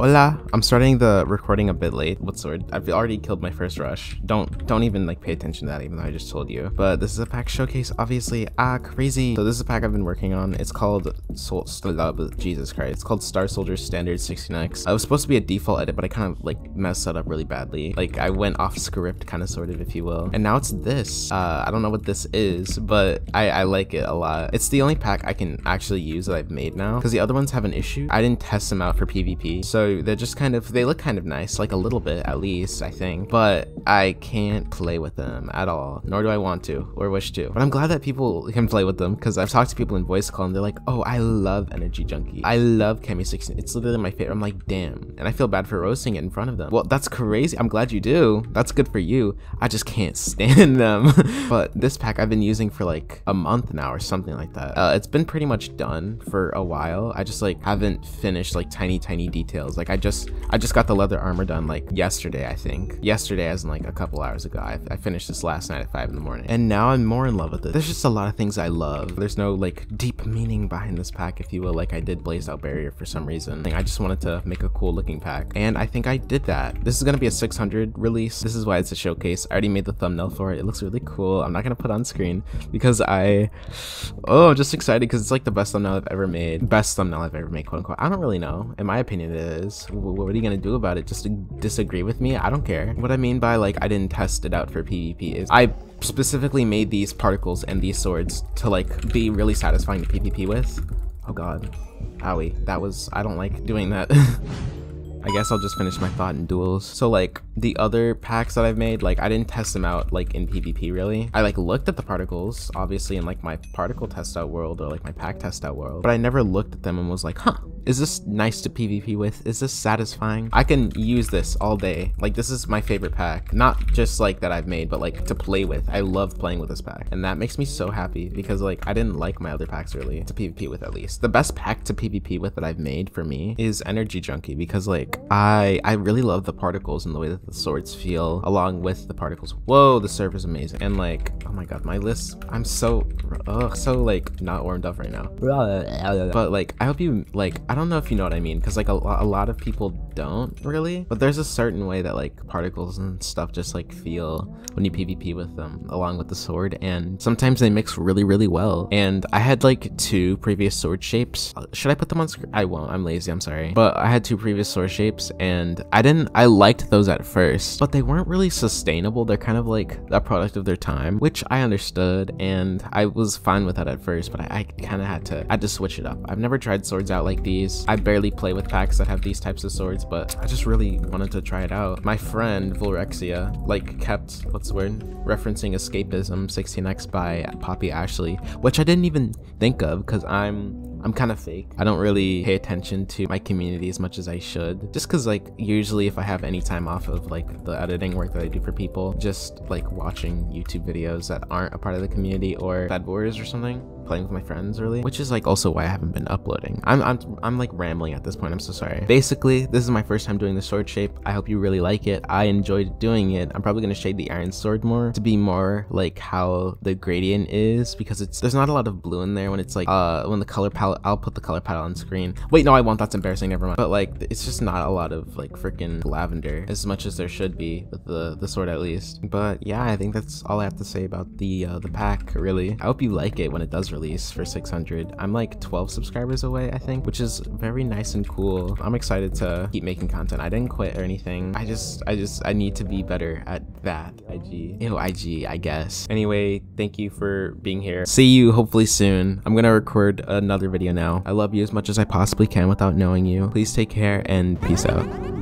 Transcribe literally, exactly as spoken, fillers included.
Hola. I'm starting the recording a bit late with sword. I've already killed my first rush. Don't don't even like pay attention to that, even though I just told you. But this is a pack showcase, obviously. Ah, crazy. So this is a pack I've been working on. It's called Sol Jesus Christ. It's called Star Soldiers' Standard sixteen x. It was supposed to be a default edit, but I kind of like messed it up really badly. Like I went off script, kind of sort of, if you will. And now it's this. Uh, I don't know what this is, but I I like it a lot. It's the only pack I can actually use that I've made now, because the other ones have an issue. I didn't test them out for PvP, so. They're just kind of, they look kind of nice, like a little bit at least, I think, but I can't play with them at all, nor do I want to or wish to. But I'm glad that people can play with them, because I've talked to people in voice call and they're like, oh, I love Energy Junkie, I love Kemi sixteen, it's literally my favorite. I'm like, damn, and I feel bad for roasting it in front of them. Well, that's crazy. I'm glad you do. That's good for you. I just can't stand them. But this pack I've been using for like a month now or something like that. Uh, it's been pretty much done for a while. I just like haven't finished like tiny tiny details. Like I just, I just got the leather armor done like yesterday, I think. Yesterday, as in like a couple hours ago. I, I finished this last night at five in the morning, and now I'm more in love with it. There's just a lot of things I love. There's no like deep meaning behind this pack, if you will. Like I did Blaze Out Barrier for some reason. Like, I just wanted to make a cool looking pack, and I think I did that. This is gonna be a six hundred release. This is why it's a showcase. I already made the thumbnail for it. It looks really cool. I'm not gonna put it on screen because I, oh, I'm just excited because it's like the best thumbnail I've ever made. Best thumbnail I've ever made, quote unquote. I don't really know. In my opinion, it is. What are you gonna do about it? Just to disagree with me? I don't care. What I mean by like I didn't test it out for PvP is I specifically made these particles and these swords to like be really satisfying to PvP with. Oh god, owie, that was, I don't like doing that. I guess I'll just finish my thought in duels. So like the other packs that I've made, like I didn't test them out like in PvP really. I like looked at the particles obviously in like my particle test out world or like my pack test out world, but I never looked at them and was like, huh, is this nice to PvP with? Is this satisfying? I can use this all day. Like this is my favorite pack, not just like that I've made, but like to play with. I love playing with this pack, and that makes me so happy because like I didn't like my other packs really to PvP with. At least the best pack to PvP with that I've made for me is Energy Junkie, because like I I really love the particles and the way that the swords feel along with the particles. Whoa, the server's amazing. And like, oh my god, my list, I'm so ugh, so like not warmed up right now. But like I hope you like, I don't know if you know what I mean, because like a, a lot of people don't really, but there's a certain way that like particles and stuff just like feel when you PvP with them along with the sword, and sometimes they mix really really well. And I had like two previous sword shapes. Should I put them on screen? I won't, I'm lazy, I'm sorry. But I had two previous sword shapes shapes and I didn't I liked those at first, but they weren't really sustainable. They're kind of like a product of their time, which I understood, and I was fine with that at first, but I, I kind of had to I had to switch it up. I've never tried swords out like these. I barely play with packs that have these types of swords, but I just really wanted to try it out. My friend Vulrexia like kept, what's the word, referencing Escapism sixteen x by PapiAshley, which I didn't even think of because I'm I'm kind of fake. I don't really pay attention to my community as much as I should, just because like usually if I have any time off of like the editing work that I do for people, just like watching YouTube videos that aren't a part of the community or bad boys or something, playing with my friends really, which is like also why I haven't been uploading. I'm, I'm I'm like rambling at this point, I'm so sorry. Basically, this is my first time doing the sword shape. I hope you really like it. I enjoyed doing it. I'm probably gonna shade the iron sword more to be more like how the gradient is, because it's there's not a lot of blue in there when it's like uh when the color palette. I'll put the color palette on screen. Wait, no, I won't, that's embarrassing, never mind. But like it's just not a lot of like freaking lavender as much as there should be with the the sword at least. But yeah, I think that's all I have to say about the uh, the pack really. I hope you like it when it does release for six hundred. I'm like twelve subscribers away, I think, which is very nice and cool. I'm excited to keep making content. I didn't quit or anything. I just, I just, I need to be better at that. I G. Ew, I G, I guess. Anyway, thank you for being here. See you hopefully soon. I'm gonna record another video now. I love you as much as I possibly can without knowing you. Please take care and peace out.